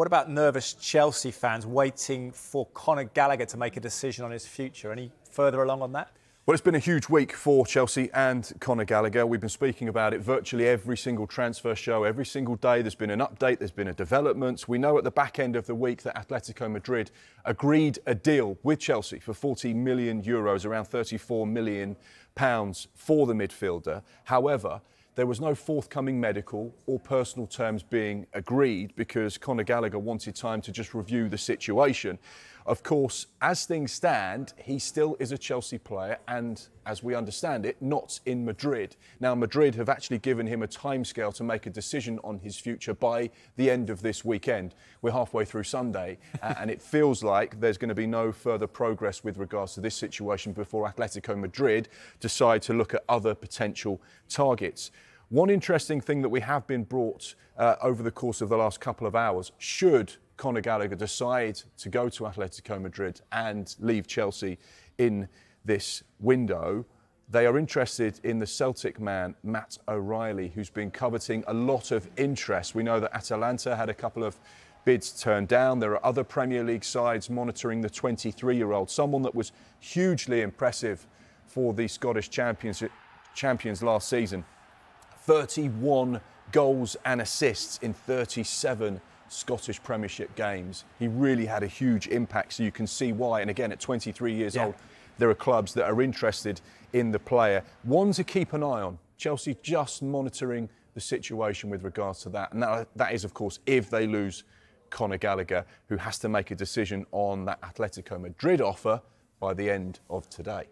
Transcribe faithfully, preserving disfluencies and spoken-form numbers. What about nervous Chelsea fans waiting for Conor Gallagher to make a decision on his future? Any further along on that? Well, it's been a huge week for Chelsea and Conor Gallagher. We've been speaking about it virtually every single transfer show, every single day. There's been an update, there's been a development. We know at the back end of the week that Atletico Madrid agreed a deal with Chelsea for forty million euros, around thirty-four million pounds for the midfielder. However, there was no forthcoming medical or personal terms being agreed because Conor Gallagher wanted time to just review the situation. Of course, as things stand, he still is a Chelsea player and, as we understand it, not in Madrid. Now, Madrid have actually given him a timescale to make a decision on his future by the end of this weekend. We're halfway through Sunday and it feels like there's going to be no further progress with regards to this situation before Atletico Madrid decide to look at other potential targets. One interesting thing that we have been brought uh, over the course of the last couple of hours, should Conor Gallagher decide to go to Atletico Madrid and leave Chelsea in this window, they are interested in the Celtic man, Matt O'Riley, who's been coveting a lot of interest. We know that Atalanta had a couple of bids turned down. There are other Premier League sides monitoring the twenty-three-year-old, someone that was hugely impressive for the Scottish champions, champions last season. thirty-one goals and assists in thirty-seven Scottish Premiership games. He really had a huge impact, so you can see why. And again, at twenty-three years yeah. old, there are clubs that are interested in the player. One to keep an eye on. Chelsea just monitoring the situation with regards to that. And that, that is, of course, if they lose Conor Gallagher, who has to make a decision on that Atletico Madrid offer by the end of today.